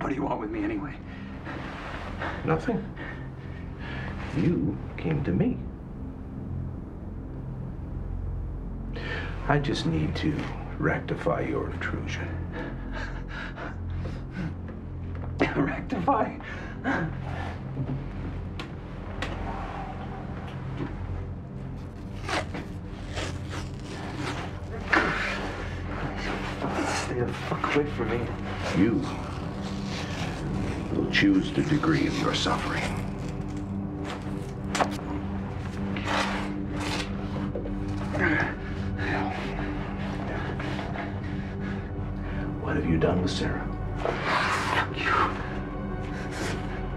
What do you want with me anyway? Nothing. You came to me. I just need to rectify your intrusion. Rectify? Stay the fuck away from me. You will choose the degree of your suffering. What have you done with Sarah?